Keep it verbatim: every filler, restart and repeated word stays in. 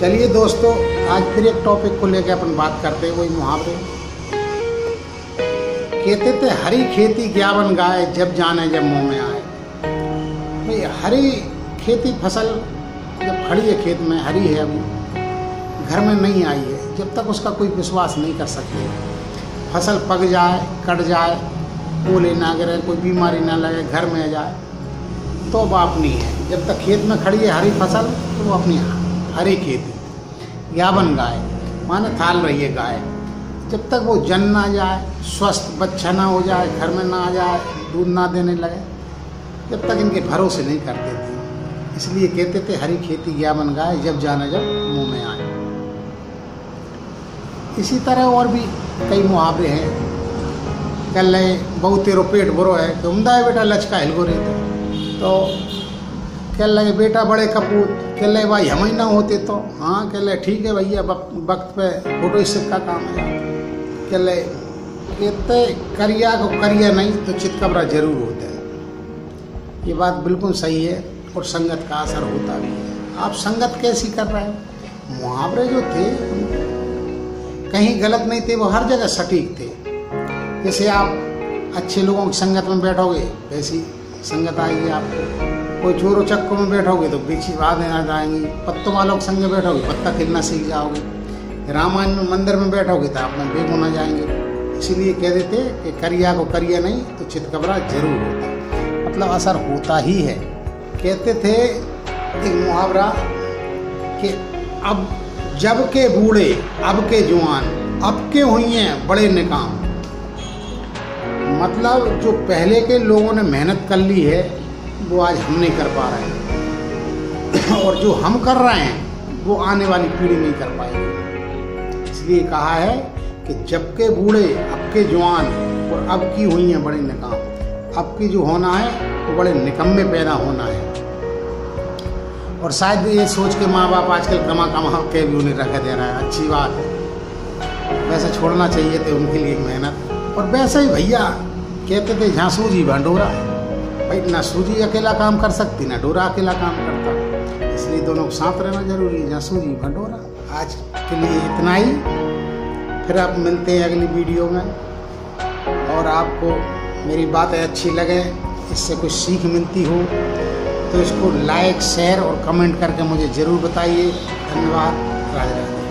चलिए दोस्तों, आज फिर एक टॉपिक को लेकर अपन बात करते हैं, वही मुहावरे। कहते थे हरी खेती ग्यावन गाय, जब जाने जब मुँह में आए। भाई हरी खेती फसल जब खड़ी है खेत में, हरी है, घर में नहीं आई है, जब तक उसका कोई विश्वास नहीं कर सकते। फसल पक जाए, कट जाए, ओले ना गिरे, कोई बीमारी ना लगे, घर में जाए, तो वह अपनी है। जब तक खेत में खड़ी है हरी फसल तो वो अपनी हरी खेती ग्यावन गाय, माने थाल रही है गाय। जब तक वो जन ना जाए, स्वस्थ बच्चा ना हो जाए, घर में ना आ जाए, दूध ना देने लगे, जब तक इनके भरोसे नहीं कर देती। इसलिए कहते थे हरी खेती ग्यावन गाय, जब जाने जब मुँह में आए। इसी तरह और भी कई मुहावरे हैं। कल बहु तेरो पेट बुरो है कि उमदा है बेटा लचका हिलगो रही थी। तो कह लगे बेटा बड़े कपूत, कह लगे भाई हम ही ना होते तो। हाँ कह लगे ठीक है भैया, वक्त पे फोटो इस का काम है। कह लगे कहते करिया को करिया नहीं तो चितकबरा जरूर होता है। ये बात बिल्कुल सही है और संगत का असर होता भी है। आप संगत कैसी कर रहे हो? मुहावरे जो थे कहीं गलत नहीं थे, वो हर जगह सटीक थे। जैसे आप अच्छे लोगों की संगत में बैठोगे वैसी संगत आएगी आपको। कोई चोरों चक्कों में बैठोगे तो बीच बात देना जाएंगी। पत्तों वालों के संग में बैठोगे पत्ता खेलना सीख जाओगे। रामायण में मंदिर में बैठोगे तो आप में बेगुना जाएंगे। इसीलिए कह देते कि करिया को करिया नहीं तो चितकबरा जरूर होता, मतलब असर होता ही है। कहते थे एक मुहावरा कि अब जब के बूढ़े अब के जुआन, अब के हुई हैं बड़े निकाम। मतलब जो पहले के लोगों ने मेहनत कर ली है वो आज हम नहीं कर पा रहे हैं, और जो हम कर रहे हैं वो आने वाली पीढ़ी नहीं कर पाएगी। इसलिए कहा है कि जब के बूढ़े अब के जवान, और अब की हुई हैं बड़े निकम्मे। अब की जो होना है वो तो बड़े निकम्मे पैदा होना है। और शायद ये सोच के माँ बाप आजकल कमा कमा के भी उन्हें रख दे रहे हैं। अच्छी बात है, वैसे छोड़ना चाहिए थे उनके लिए मेहनत। और वैसे ही भैया कहते थे जहाँ सूजी वहाँ डोरा। भाई ना सूजी अकेला काम कर सकती, ना डोरा अकेला काम करता। इसलिए दोनों को साथ रहना जरूरी है, जहाँ सूजी वहाँ डोरा। आज के लिए इतना ही, फिर आप मिलते हैं अगली वीडियो में। और आपको मेरी बातें अच्छी लगे, इससे कुछ सीख मिलती हो तो इसको लाइक, शेयर और कमेंट करके मुझे ज़रूर बताइए। धन्यवाद। राधे राधे।